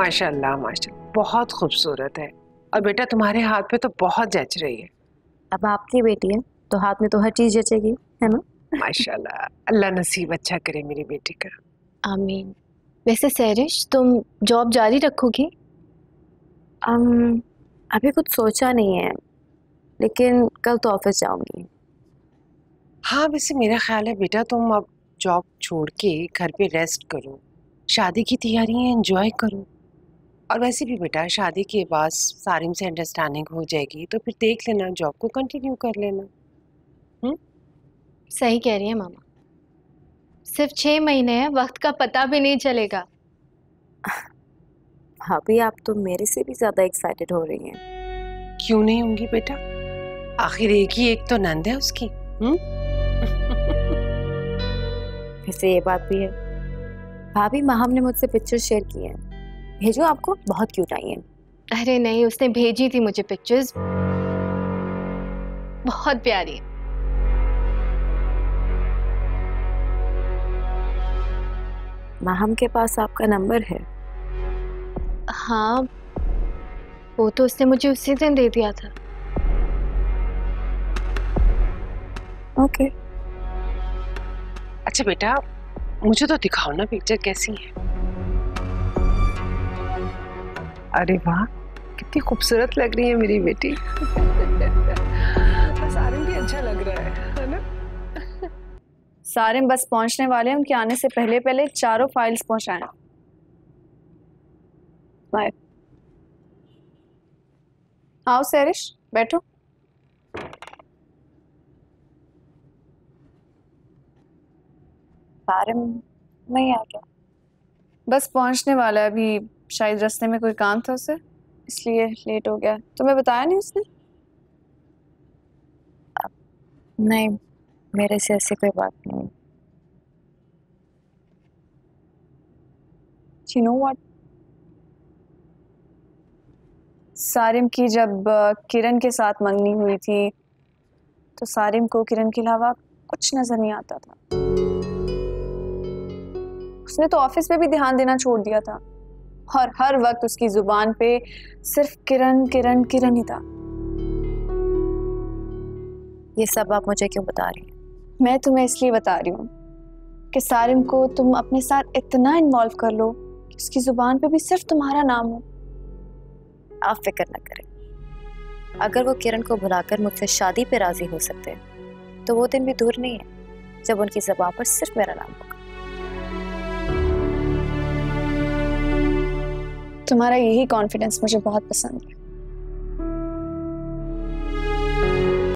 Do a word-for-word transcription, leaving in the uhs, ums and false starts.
माशाल्लाह माशाल्लाह, बहुत खूबसूरत है। और बेटा तुम्हारे हाथ पे तो बहुत जच रही है। अब आपकी बेटी है तो हाथ में तो हर चीज जचेगी, है ना? माशाल्लाह, अल्लाह नसीब अच्छा करे मेरी बेटी का। आमीन। वैसे सहरिश, तुम जॉब जारी रखोगी? um, अभी कुछ सोचा नहीं है, लेकिन कल तो ऑफिस जाऊंगी। हाँ, वैसे मेरा ख्याल है बेटा तुम अब जॉब छोड़ के घर पे रेस्ट करो, शादी की तैयारियाँ एंजॉय करो। और वैसे भी बेटा शादी के बाद सारिम से अंडरस्टैंडिंग हो जाएगी तो फिर देख लेना, जॉब को कंटिन्यू कर लेना। हुँ? सही कह रही है मामा, सिर्फ छः महीने हैं, वक्त का पता भी नहीं चलेगा। भाभी आप तो मेरे से भी ज़्यादा एक्साइटेड हो रही हैं। क्यों नहीं होंगी बेटा, आखिर एक ही एक तो नंद है उसकी। हुँ? वैसे ये बात भी है भाभी, माहम ने मुझसे पिक्चर शेयर की है, भेजो आपको, बहुत क्यूट आई है। अरे नहीं, उसने भेजी थी मुझे पिक्चर्स, बहुत प्यारी है। माहम के पास आपका नंबर है? हाँ, वो तो उसने मुझे उसी दिन दे दिया था। ओके। अच्छा बेटा मुझे तो दिखाओ ना पिक्चर कैसी है। अरे वाह, कितनी खूबसूरत लग रही है मेरी बेटी। सारिम भी अच्छा लग रहा है, है ना? सारिम बस पहुंचने वाले हैं, उनके आने से पहले पहले चारों फाइल्स पहुंचाएं। बाय। आओ सहरिश, बैठो। सारिम नहीं आ गया, बस पहुंचने वाला है, अभी शायद रास्ते में कोई काम था उसे, इसलिए लेट हो गया। तुम्हें बताया नहीं उसने? नहीं, मेरे से ऐसी कोई बात नहीं। You know what? सारिम की जब किरण के साथ मंगनी हुई थी तो सारिम को किरण के अलावा कुछ नजर नहीं आता था। उसने तो ऑफिस पे भी ध्यान देना छोड़ दिया था और हर वक्त उसकी जुबान पे सिर्फ किरण किरण किरण ही था। ये सब आप मुझे क्यों बता रही हैं? मैं तुम्हें इसलिए बता रही हूँ कि सारिम को तुम अपने साथ इतना इन्वॉल्व कर लो कि उसकी ज़ुबान पे भी सिर्फ तुम्हारा नाम हो। आप फिक्र ना करें, अगर वो किरण को भुलाकर मुझसे शादी पे राजी हो सकते हैं तो वो दिन भी दूर नहीं है जब उनकी ज़ुबान पर सिर्फ मेरा नाम होगा। तुम्हारा यही कॉन्फिडेंस मुझे बहुत पसंद है।